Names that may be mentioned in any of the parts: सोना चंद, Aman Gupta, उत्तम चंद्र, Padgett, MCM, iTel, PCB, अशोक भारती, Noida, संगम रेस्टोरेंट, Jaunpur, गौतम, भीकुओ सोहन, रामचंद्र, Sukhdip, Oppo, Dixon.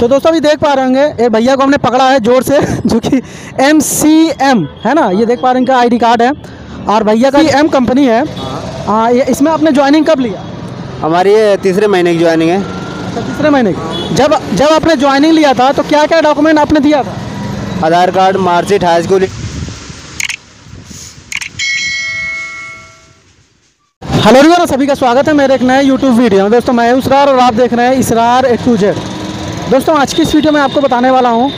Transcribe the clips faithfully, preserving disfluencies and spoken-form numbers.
तो दोस्तों अभी देख पा रहे होंगे ये भैया को हमने पकड़ा है जोर से, जो कि एम सी एम है ना, ये देख पा रहे हैं इनका आई डी कार्ड है और भैया का एम कंपनी है। हाँ, ये इसमें आपने ज्वाइनिंग कब लिया? हमारी ये तीसरे महीने की ज्वाइनिंग है। अच्छा, तीसरे महीने की। जब जब आपने ज्वाइनिंग लिया था तो क्या क्या डॉक्यूमेंट आपने दिया था? Aadhaar card, marksheet, high school. Hello river, सभी का स्वागत है मेरे एक नए यूट्यूब वीडियो में। दोस्तों मैं हूं इसरार और आप देख रहे हैं इसरार ए टू जेड। दोस्तों आज की इस वीडियो में आपको बताने वाला हूं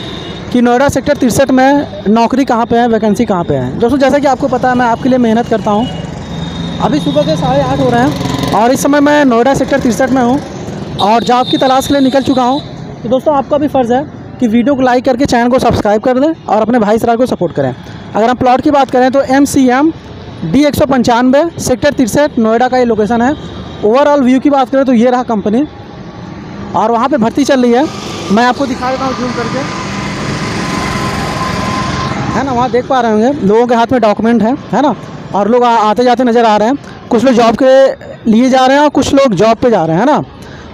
कि नोएडा सेक्टर तिरसठ में नौकरी कहां पे है, वैकेंसी कहां पे है। दोस्तों जैसा कि आपको पता है मैं आपके लिए मेहनत करता हूं। अभी सुबह के साढ़े आठ हो रहे हैं और इस समय मैं नोएडा सेक्टर तिरसठ में हूँ और जॉब की तलाश के लिए निकल चुका हूँ। तो दोस्तों आपका भी फ़र्ज़ है कि वीडियो को लाइक करके चैनल को सब्सक्राइब कर दें और अपने भाई इसरार को सपोर्ट करें। अगर हम प्लॉट की बात करें तो एम सी एम डी एक सौ पंचानवे सेक्टर तिरसठ नोएडा का ये लोकेशन है। ओवरऑल व्यू की बात करें तो ये रहा कंपनी और वहाँ पे भर्ती चल रही है। मैं आपको दिखा देता हूँ जूम करके, है ना, वहाँ देख पा रहे होंगे लोगों के हाथ में डॉक्यूमेंट है है ना, और लोग आ, आते जाते नज़र आ रहे हैं। कुछ लोग जॉब के लिए जा रहे हैं और कुछ लोग जॉब पर जा रहे हैं, है ना,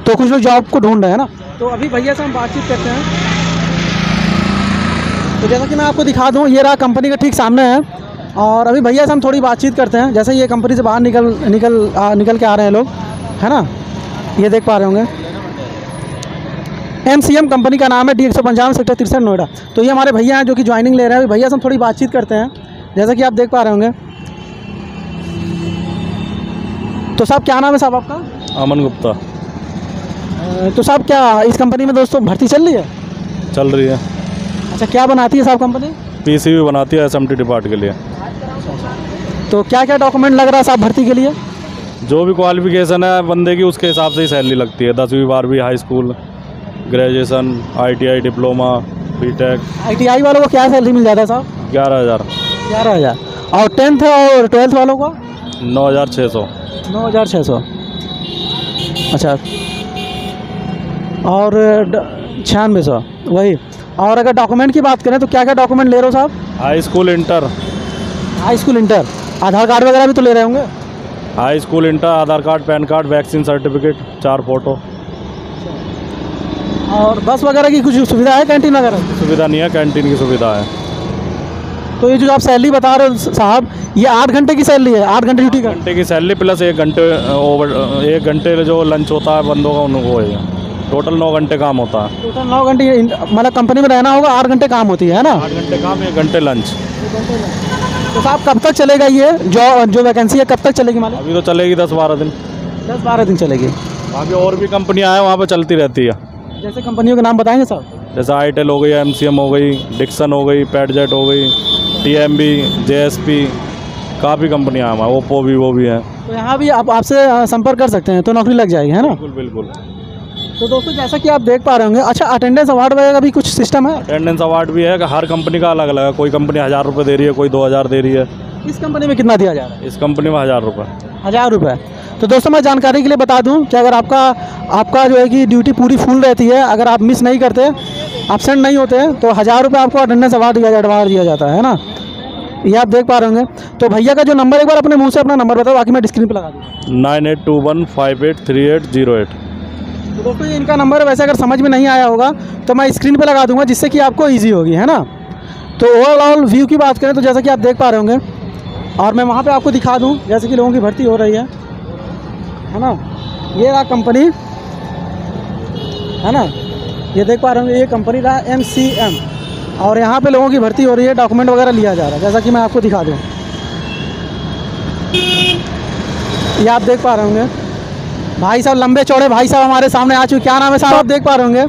तो कुछ लोग जॉब को ढूंढ रहे हैं, है ना। तो अभी भैया से हम बातचीत करते हैं। तो जैसा कि मैं आपको दिखा दूँ, ये रहा कंपनी का ठीक सामने है और अभी भैया से हम थोड़ी बातचीत करते हैं। जैसे ये कंपनी से बाहर निकल निकल आ, निकल के आ रहे हैं लोग, है ना, ये देख पा रहे होंगे। एम सी एम कंपनी का नाम है, डी एक सौ पंचानवे सेक्टर तिरसठ नोएडा। तो ये हमारे भैया हैं जो कि ज्वाइनिंग ले रहे हैं। अभी भैया से हम थोड़ी बातचीत करते हैं। जैसा कि आप देख पा रहे होंगे। तो साहब क्या नाम है साहब आपका? अमन गुप्ता। तो साहब क्या इस कंपनी में दोस्तों भर्ती चल रही है? चल रही है। अच्छा, क्या बनाती है साहब कंपनी? पीसीबी बनाती है एसएमटी डिपार्ट के लिए। तो क्या क्या डॉक्यूमेंट लग रहा है साहब भर्ती के लिए? जो भी क्वालिफिकेशन है बंदे की उसके हिसाब से ही सैलरी लगती है। दसवीं बारहवीं, high school, graduation, ITI, diploma, BTech. ITI वालों को क्या सैलरी मिल जाता है साहब? ग्यारह हज़ार। ग्यारह हज़ार और टेंथ और ट्वेल्थ वालों को नौ हज़ार छः सौ। नौ हज़ार छः सौ। अच्छा, और छियानवे सौ, वही। और अगर डॉक्यूमेंट की बात करें तो क्या क्या डॉक्यूमेंट ले रहे हो साहब? High school inter. High school inter, Aadhaar card वगैरह भी तो ले रहे होंगे? High school inter, Aadhaar card, pan card, vaccine certificate, चार फोटो। और बस वगैरह की कुछ सुविधा है? कैंटीन वगैरह की सुविधा नहीं है, कैंटीन की सुविधा है। तो ये जो आप सैलरी बता रहे हो साहब, ये आठ घंटे की सैलरी है? आठ घंटे ड्यूटी, घंटे की सैलरी प्लस एक घंटे ओवर, एक घंटे जो लंच होता है बंदों का उनको है। टोटल नौ घंटे काम होता है। टोटल नौ घंटे मतलब कंपनी में रहना होगा, आठ घंटे काम होती है ना? आठ घंटे काम, एक घंटे लंच। तो साहब कब तक चलेगा ये जो जो वैकेंसी है, कब तक चलेगी? मालूम अभी तो चलेगी दस बारह दिन। दस बारह दिन चलेगी। बाकी और भी कंपनियाँ हैं वहाँ पर चलती रहती है। जैसे कंपनियों के नाम बताएंगे साहब? जैसे आईटेल हो गई, एम सी एम हो गई, डिक्सन हो गई, पैडजेट हो गई, T M B, J S P, काफ़ी कंपनियाँ हैं। ओप्पो भी वो भी है। तो यहाँ भी आप आपसे संपर्क कर सकते हैं तो नौकरी लग जाएगी, है ना? बिल्कुल बिल्कुल। तो दोस्तों जैसा कि आप देख पा रहे होंगे। अच्छा, अटेंडेंस अवार्ड वगैरह का भी कुछ सिस्टम है? अटेंडेंस अवार्ड भी है, हर कंपनी का अलग अलग है। कोई कंपनी हज़ार रुपये दे रही है, कोई दो हज़ार दे रही है। इस कंपनी में कितना दिया जा रहा है? इस कंपनी में हज़ार रुपये। हज़ार रुपये। तो दोस्तों मैं जानकारी के लिए बता दूं कि अगर आपका आपका जो है कि ड्यूटी पूरी फुल रहती है, अगर आप मिस नहीं करते, एबसेंट नहीं होते हैं, तो हज़ार रुपये आपको अटेंडेंस अवार्ड अवार्ड दिया जाता है ना। ये आप देख पा रहे होंगे। तो भैया का जो नंबर, एक बार अपने मुँह से अपना नंबर बताओ, बाकी मैं डिस्क्रीन पर लगा दूँ। Nine eight two one five eight three eight zero eight. तो दोस्तों ये इनका नंबर है। वैसे अगर समझ में नहीं आया होगा तो मैं स्क्रीन पे लगा दूंगा, जिससे कि आपको इजी होगी, है ना। तो ओवरऑल व्यू की बात करें तो जैसा कि आप देख पा रहे होंगे और मैं वहाँ पे आपको दिखा दूं जैसे कि लोगों की भर्ती हो रही है, है ना। ये रहा कंपनी, है ना, ये देख पा रहे होंगे। ये कंपनी रहा एम सी एम और यहाँ पर लोगों की भर्ती हो रही है, डॉक्यूमेंट वगैरह लिया जा रहा है। जैसा कि मैं आपको दिखा दूँ, ये आप देख पा रहे होंगे। भाई साहब, लंबे चौड़े भाई साहब हमारे सामने आ चुके। क्या नाम है साहब? आप देख पा रहे होंगे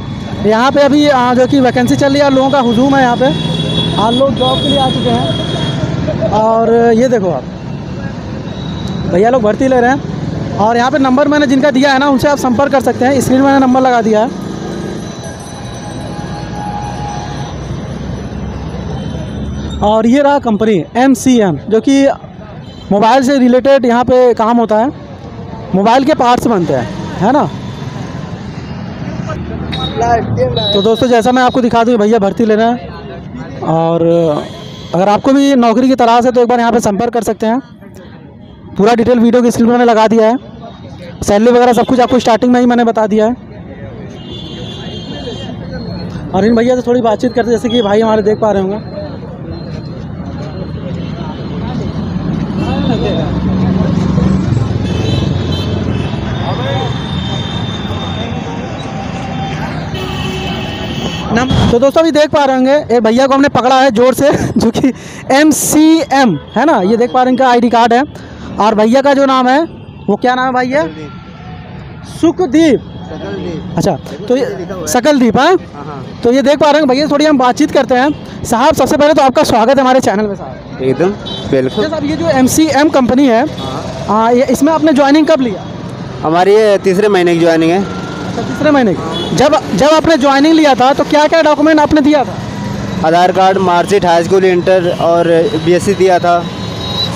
यहाँ पे अभी जो कि वैकेंसी चल रही है और लोगों का हुजूम है यहाँ पे और लोग जॉब के लिए आ चुके हैं। और ये देखो आप, भैया लोग भर्ती ले रहे हैं और यहाँ पे नंबर मैंने जिनका दिया है ना, उनसे आप संपर्क कर सकते हैं। स्क्रीन मैंने नंबर लगा दिया है। और ये रहा कंपनी एम सी एम, जो कि मोबाइल से रिलेटेड यहाँ पर काम होता है, मोबाइल के पार्ट्स बनते हैं, है ना। तो दोस्तों जैसा मैं आपको दिखा दूँ, भैया भर्ती ले रहे हैं और अगर आपको भी नौकरी की तलाश है तो एक बार यहाँ पे संपर्क कर सकते हैं। पूरा डिटेल वीडियो की स्क्रीन मैंने लगा दिया है। सैलरी वगैरह सब कुछ आपको स्टार्टिंग में ही मैंने बता दिया है। और इन भैया से थोड़ी बातचीत करते जैसे कि भाई हमारे देख पा रहे होंगे। तो दोस्तों अभी देख पा रहे होंगे ये भैया को हमने पकड़ा है जोर से, जो कि एम सी एम है ना, ये देख पा रहे हैं इनका आईडी कार्ड है। और भैया का जो नाम है वो क्या नाम है भैया? सुखदीप। अच्छा, तो ये सकलदीप है। तो ये देख पा रहे हैं भैया, थोड़ी हम बातचीत करते हैं। साहब सबसे पहले तो आपका स्वागत है हमारे चैनल में साहब। एकदम बिल्कुल साहब। ये जो एम सी एम कंपनी है आ, ये इसमें आपने ज्वाइनिंग कब लिया? हमारी ये तीसरे महीने की ज्वाइनिंग है। अच्छा, तीसरे महीने की। जब जब आपने ज्वाइनिंग लिया था तो क्या क्या डॉक्यूमेंट आपने दिया था? Aadhaar card, marksheet, high school inter और बी एस सी दिया था।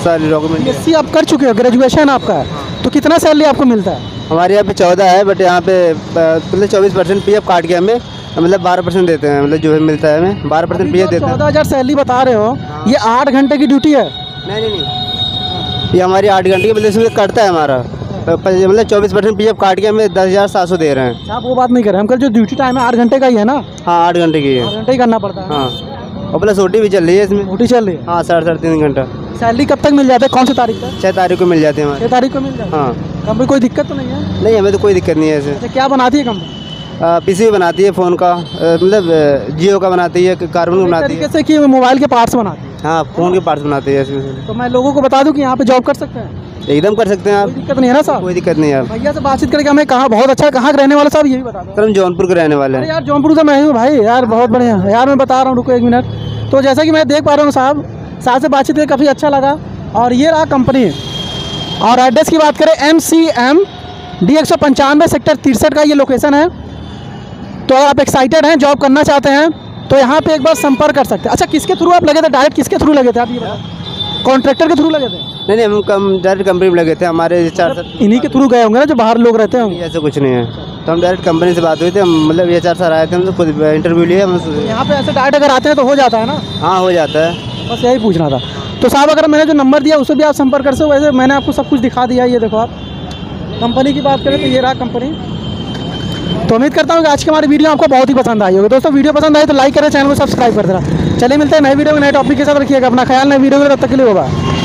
सारे डॉक्यूमेंट। बी एस सी आप कर चुके हो, ग्रेजुएशन आपका है, तो कितना सैलरी आपको मिलता है? हमारे यहाँ पे चौदह है, बट यहाँ पे मतलब चौबीस परसेंट पी एफ काट के हमें मतलब बारह परसेंट देते हैं, मतलब जो है मिलता है हमें बारह परसेंट पी एफ देते हैं। चौदह हज़ार सैलरी बता रहे हो, ये आठ घंटे की ड्यूटी है? नहीं नहीं नहीं, ये हमारी आठ घंटे की मतलब इसमें कटता है हमारा, मतलब चौबीस परसेंट पी एफ काट के हमें दस हज़ार सात सौ दे रहे हैं। आप वो बात नहीं कर रहे हैं, हमको जो ड्यूटी टाइम है आठ घंटे का ही है ना? हाँ, आठ घंटे की है, आठ घंटे ही करना पड़ता है। हाँ, और प्लस ओ टी भी चल रही है इसमें। ओ टी चल रही है? हाँ, साढ़े साढ़े तीन घंटा। सैलरी कब तक मिल जाता है? कौन सी तारीख तक? छः तारीख को मिल जाती है। छः तारीख को मिल जाती है। हाँ, कंपनी कोई दिक्कत तो नहीं है? नहीं, हमें तो कोई दिक्कत नहीं है ऐसे। क्या बनाती है कंपनी? पीसीबी बनाती है फ़ोन का, मतलब जियो का बनाती है, कार्बन बनाती है। जैसे कि मोबाइल के पार्ट्स बनाती है? हाँ, फ़ोन के पार्ट्स बनाती है ऐसे। तो मैं लोगों को बता दूँ कि यहाँ पर जॉब कर सकते हैं? एकदम कर सकते हैं आप, दिक्कत नहीं है ना साहब? कोई दिक्कत नहीं है। भैया से बातचीत करके हमें कहा बहुत अच्छा। कहाँ रहने वाले साहब ये भी बता दो? सर हम जौनपुर के रहने वाले हैं। यार जौनपुर से मैं हूँ भाई, यार बहुत बढ़िया यार, मैं बता रहा हूँ रुको एक मिनट। तो जैसा कि मैं देख पा रहा हूँ साहब, साथ से बातचीत करके काफ़ी अच्छा लगा। और ये रहा कंपनी, और एड्रेस की बात करें एम सी एम डी एक सौ पंचानवे सेक्टर तिरसठ का ये लोकेशन है। तो अगर आप एक्साइटेड हैं, जॉब करना चाहते हैं तो यहाँ पे एक बार संपर्क कर सकते हैं। अच्छा, किसके थ्रू आप लगे थे? डायरेक्ट किसके थ्रू लगे थे आप? ये बताओ, कॉन्ट्रैक्टर के थ्रू लगे थे? नहीं नहीं, हम डायरेक्ट कंपनी में लगे थे। हमारे चार इन्हीं के थ्रू गए होंगे ना जो बाहर लोग रहते हैं? ऐसा कुछ नहीं है, तो हम डायरेक्ट कंपनी से बात हुई थी, हम मतलब ये चार सर आए थे, हम तो खुद इंटरव्यू लिए। हम यहाँ पे ऐसे डायरेक्ट अगर आते हैं तो हो जाता है ना? हाँ, हो जाता है, बस यही पूछना था। तो साहब अगर मैंने जो नंबर दिया उससे भी आप संपर्क कर सकते हो। वैसे मैंने आपको सब कुछ दिखा दिया, ये देखो आप। कंपनी की बात करें तो ये रहा कंपनी। तो उम्मीद करता हूँ कि आज की हमारी वीडियो आपको बहुत ही पसंद आई होगी। दोस्तों वीडियो पसंद आई तो लाइक करें, चैनल को सब्सक्राइब कर देना। चलिए मिलते हैं नए वीडियो में नए टॉपिक के साथ। रखिएगा अपना ख्याल, नए वीडियो में। तब तक के लिए होगा।